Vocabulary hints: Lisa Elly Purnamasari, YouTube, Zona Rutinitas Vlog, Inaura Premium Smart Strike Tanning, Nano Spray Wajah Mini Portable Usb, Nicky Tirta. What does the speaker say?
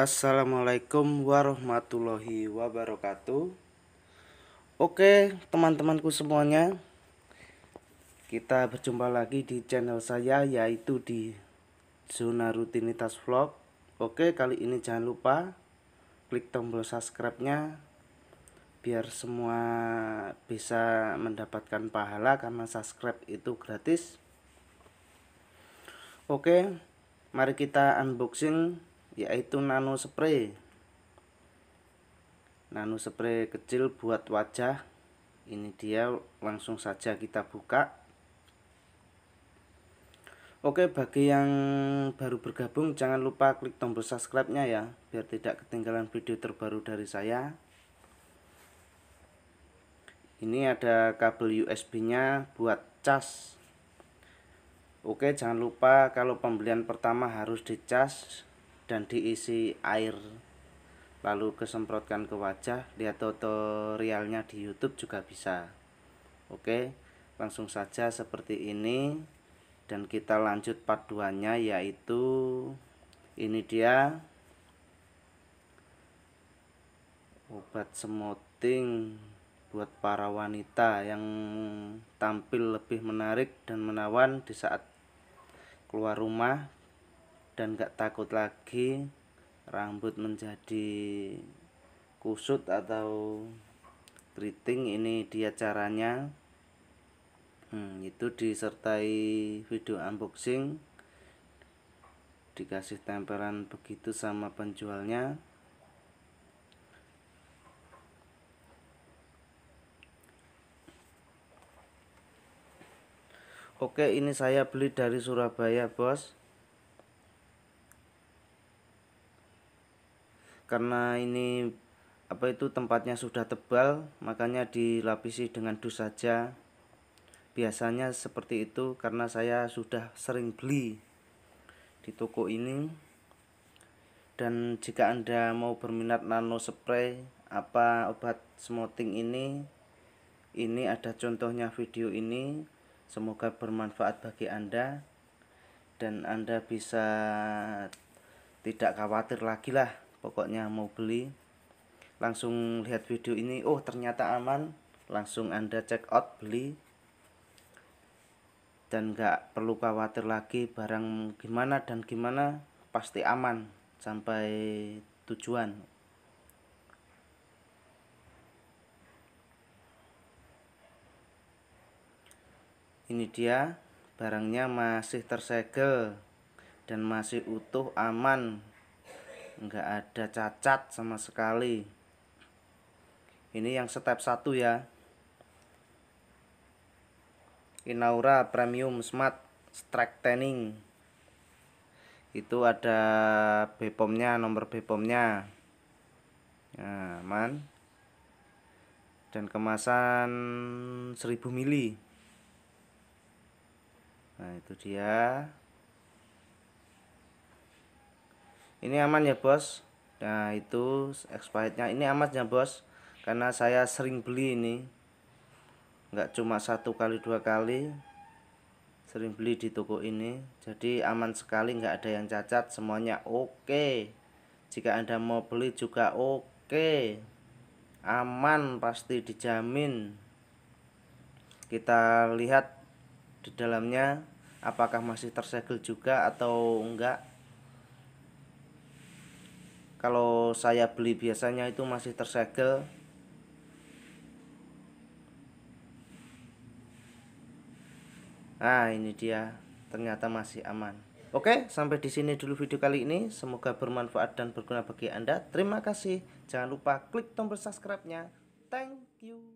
Assalamualaikum warahmatullahi wabarakatuh. Oke teman-temanku semuanya, kita berjumpa lagi di channel saya, yaitu di Zona Rutinitas Vlog. Oke, kali ini jangan lupa klik tombol subscribe-nya biar semua bisa mendapatkan pahala karena subscribe itu gratis. Oke, mari kita unboxing, yaitu nano spray kecil buat wajah. Ini dia, langsung saja kita buka. Oke, bagi yang baru bergabung jangan lupa klik tombol subscribe-nya ya, biar tidak ketinggalan video terbaru dari saya. Ini ada kabel USB-nya buat cas. Oke, jangan lupa kalau pembelian pertama harus dicas dan diisi air lalu kesemprotkan ke wajah. Lihat tutorialnya di YouTube juga bisa. Oke, langsung saja seperti ini dan kita lanjut part 2-nya, yaitu ini dia obat smoothing buat para wanita yang tampil lebih menarik dan menawan di saat keluar rumah dan gak takut lagi rambut menjadi kusut atau keriting. Ini dia caranya. Itu disertai video unboxing, dikasih tempelan begitu sama penjualnya. Oke, ini saya beli dari Surabaya bos, karena ini tempatnya sudah tebal, makanya dilapisi dengan dus saja. Biasanya seperti itu karena saya sudah sering beli di toko ini. Dan jika Anda mau berminat nano spray apa obat smoothing ini ada contohnya video ini. Semoga bermanfaat bagi Anda dan Anda bisa tidak khawatir lagi lah. Pokoknya mau beli langsung lihat video ini, oh ternyata aman, langsung Anda check out, beli, dan nggak perlu khawatir lagi barang gimana dan gimana, pasti aman sampai tujuan. Ini dia barangnya, masih tersegel dan masih utuh, aman, nggak ada cacat sama sekali. Ini yang step 1 ya, Inaura Premium Smart Strike Tanning. Itu ada BPOM-nya, nomor BPOM-nya, nah, aman, dan kemasan 1000 ml. Nah itu dia, ini aman ya bos. Nah itu expirednya, ini aman ya bos, karena saya sering beli ini, nggak cuma 1 kali 2 kali, sering beli di toko ini, jadi aman sekali, nggak ada yang cacat, semuanya oke. Jika Anda mau beli juga oke, aman, pasti dijamin. Kita lihat di dalamnya apakah masih tersegel juga atau enggak. Kalau saya beli biasanya itu masih tersegel. Nah, ini dia. Ternyata masih aman. Oke, sampai di sini dulu video kali ini. Semoga bermanfaat dan berguna bagi Anda. Terima kasih. Jangan lupa klik tombol subscribe-nya. Thank you.